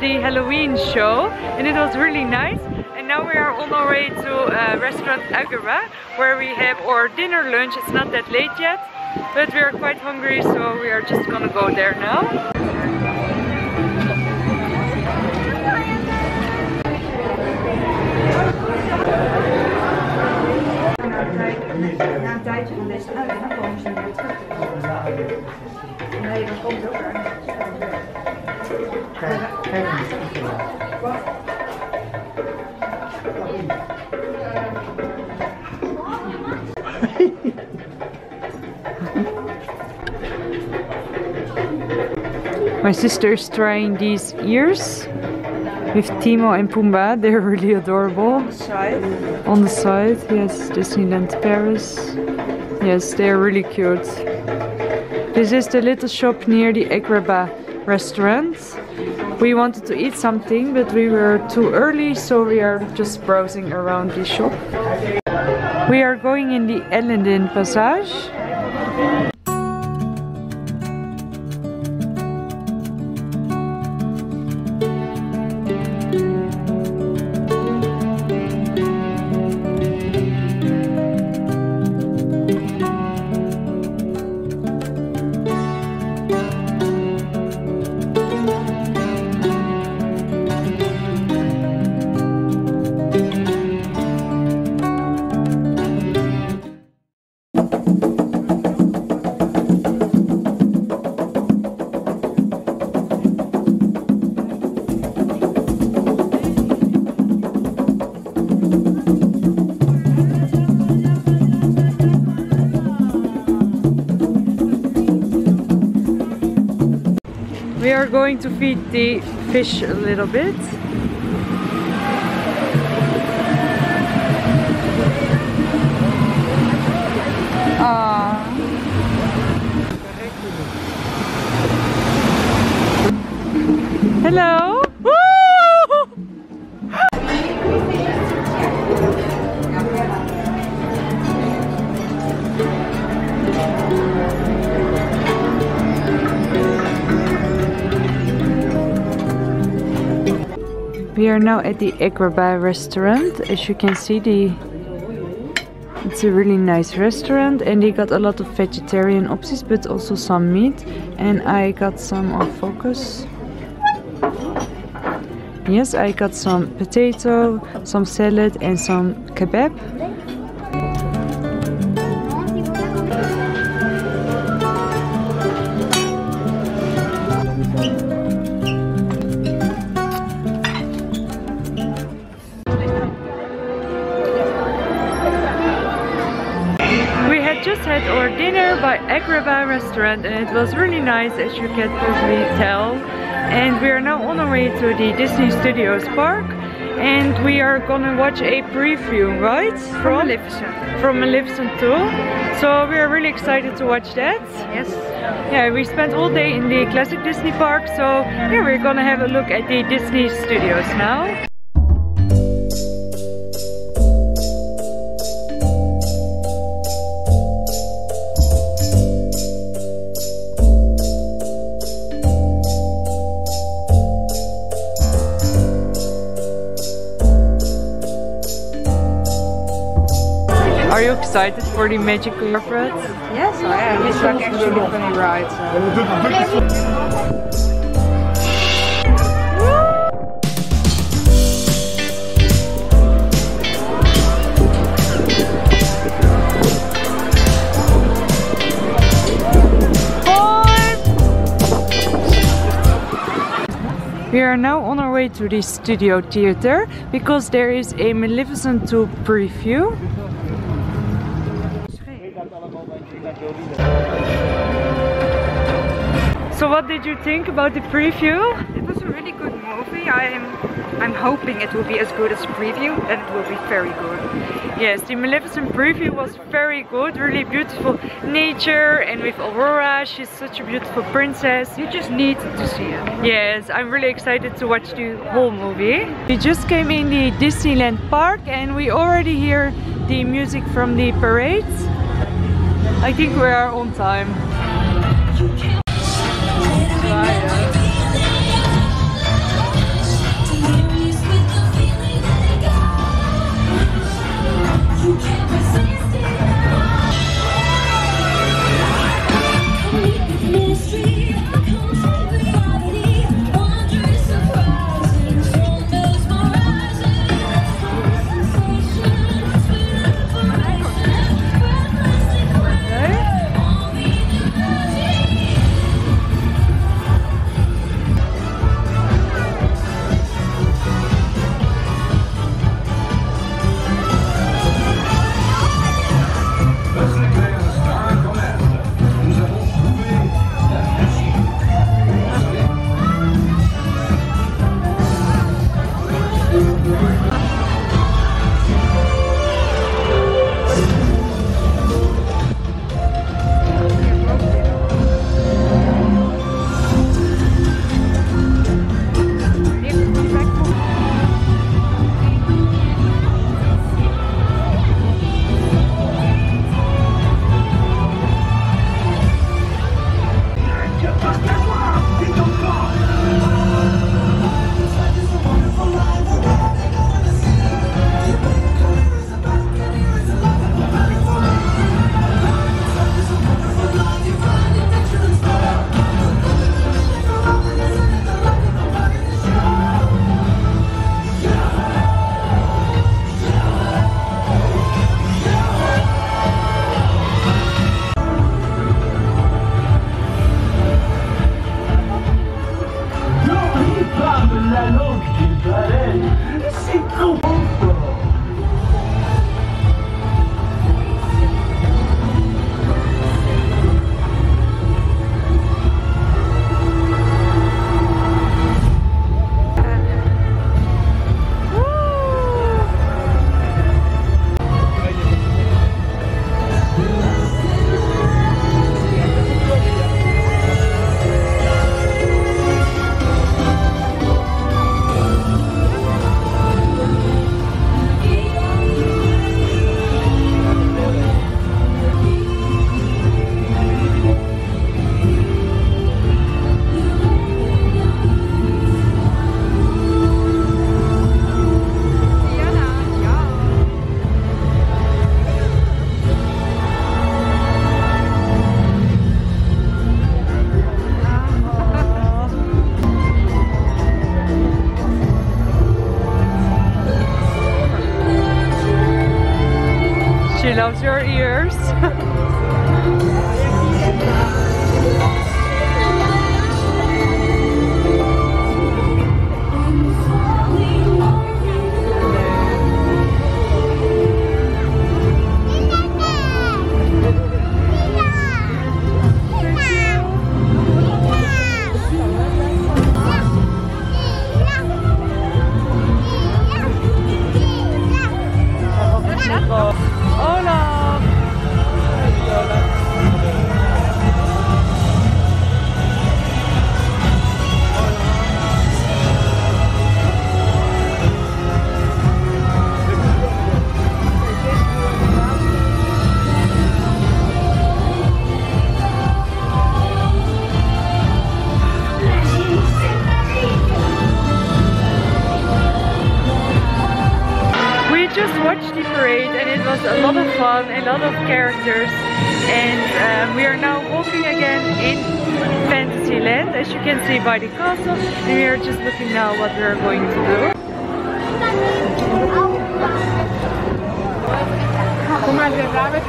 The Halloween show, and it was really nice, and now we are on our way to restaurant Agrabah, where we have our dinner lunch. It's not that late yet, but we are quite hungry, so we are just gonna go there now. My sister is trying these ears with Timo and Pumbaa. They're really adorable. On the side? On the side, yes. Disneyland Paris. Yes, they're really cute. This is the little shop near the Agrabah restaurant. We wanted to eat something, but we were too early, so we are just browsing around the shop. We are going in the Ellendin Passage. We are going to feed the fish a little bit. We are now at the Agrabah restaurant. As you can see, it's a really nice restaurant and they got a lot of vegetarian options but also some meat, and I got some Yes, I got some potato, some salad and some kebab. We had just had our dinner by Agrabah restaurant and it was really nice, as you can probably tell. And we are now on our way to the Disney Studios Park and we are gonna watch a preview, right? From Maleficent 2. So we are really excited to watch that. Yes. Yeah, we spent all day in the classic Disney park, so yeah, we're gonna have a look at the Disney Studios now. Are you excited for the magic carpet? Yes, I am. This one actually gonna ride. We are now on our way to the studio theater because there is a Maleficent 2 preview. So what did you think about the preview? It was a really good movie. I'm hoping it will be as good as the preview, and it will be very good. Yes, the Maleficent preview was very good, really beautiful nature, and with Aurora, she's such a beautiful princess. You just need to see it. Yes, I'm really excited to watch the whole movie. We just came in the Disneyland Park and we already hear the music from the parades. I think we are on time. She loves your ears. A lot of fun, a lot of characters, and we are now walking again in Fantasyland, as you can see by the castle, and we are just looking now what we are going to do. Come on, the rabbit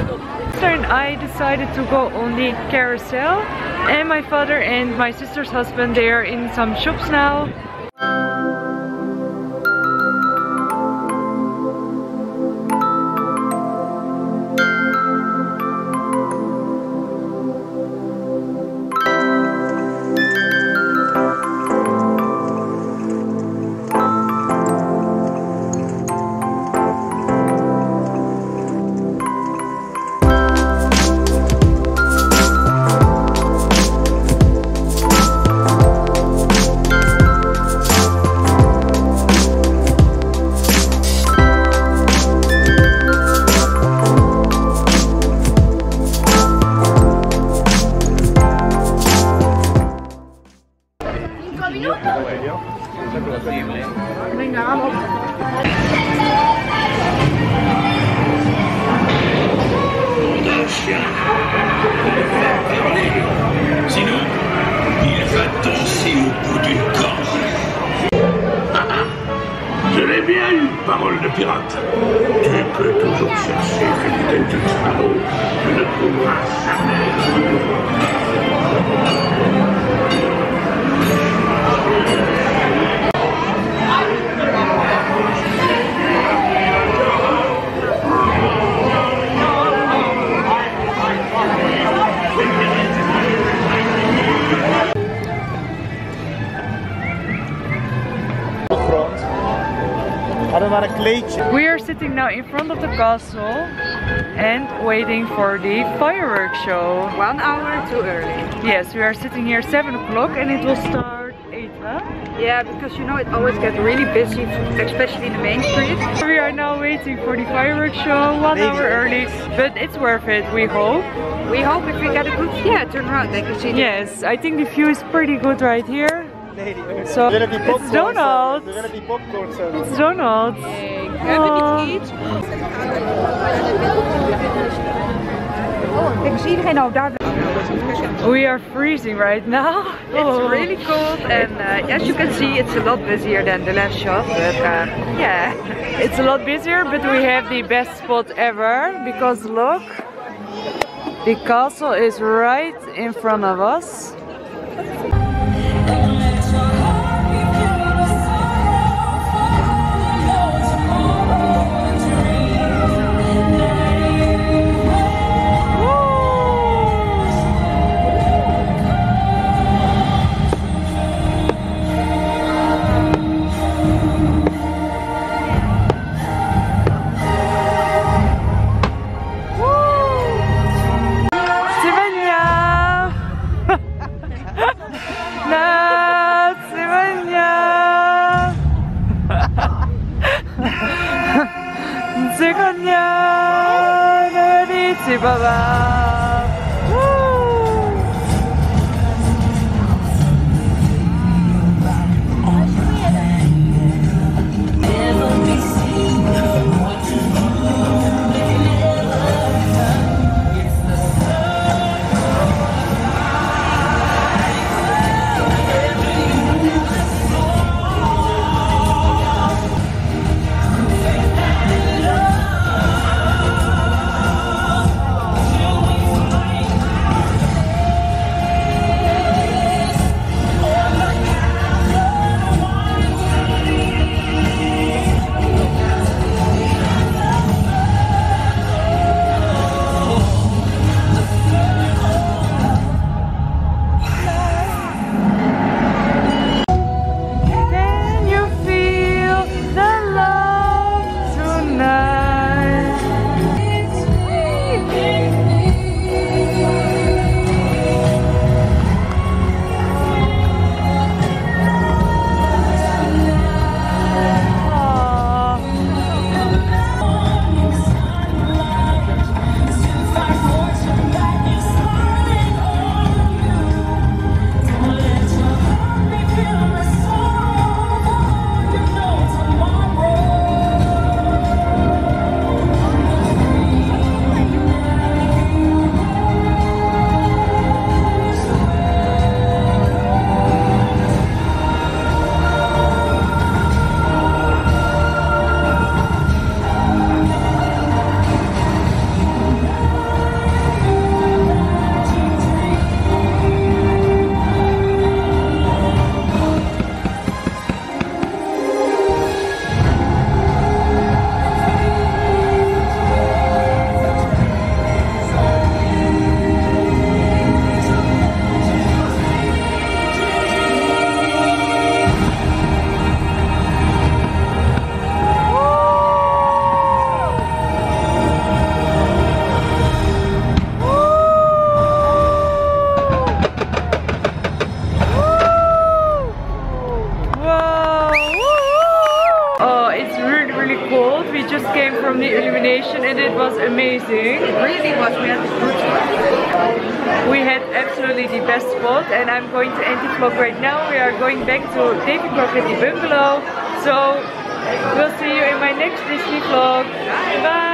will know you. Sister and I decided to go on the carousel, and my father and my sister's husband, they are in some shops now. We are sitting now in front of the castle and waiting for the fireworks show. 1 hour too early. Yes, we are sitting here 7 o'clock and it will start 8, huh? Yeah, because you know it always gets really busy, especially in the main street. We are now waiting for the fireworks show 1 hour early, but it's worth it, we hope. We hope if we get a good turn around they can see. Yes, I think the view is pretty good right here. So, it's Donald! It's Donald! Oh. We are freezing right now. Oh. It's really cold, and as you can see it's a lot busier than the last shop, but yeah. It's a lot busier, but we have the best spot ever, because look, the castle is right in front of us. cold. We just came from the illumination and it was amazing. It really was. We had a good spot. We had absolutely the best spot, and I'm going to end the vlog right now. We are going back to David Park at the bungalow. So we'll see you in my next Disney vlog. Bye!